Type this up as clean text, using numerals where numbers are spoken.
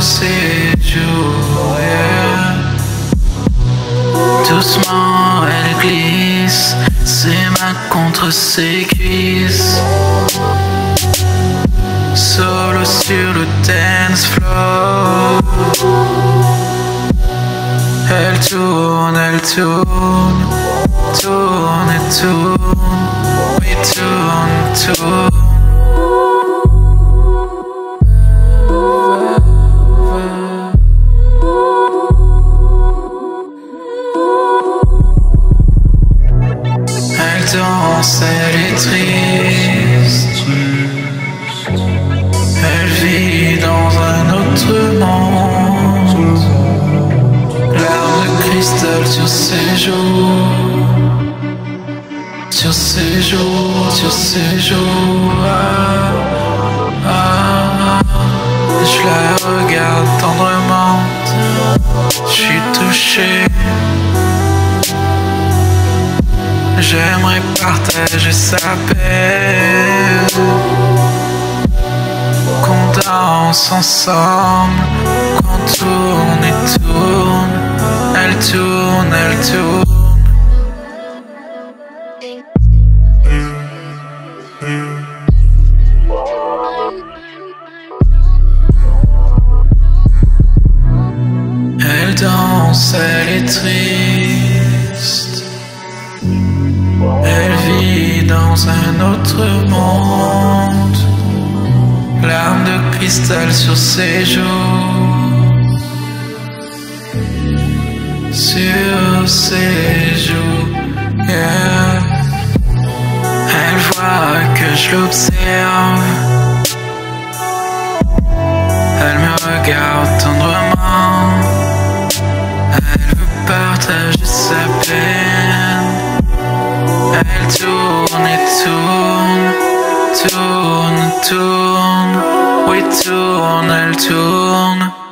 située. Doucement elle glisse, ses mains contre ses cuisses. Solo sur le dance floor. Elle tourne, tourne et tourne. Oui, tourne, tourne. Elle est triste, elle vit dans un autre monde. Larmes de cristal sur ses joues, sur ses joues, sur ses joues. Ah, ah, ah. Je la regarde tendrement, je suis touché. J'aimerais partager sa peine, qu'on danse ensemble, qu'on tourne et tourne. Elle tourne, elle tourne. Elle danse, elle est triste. Elle vit dans un autre monde. Larmes de cristal sur ses joues, sur ses joues, yeah. Elle voit que je l'observe, elle me regarde tendrement. Elle veut partager sa peine. Elle tourne et tourne, tourne, tourne. Oui, tourne, elle tourne.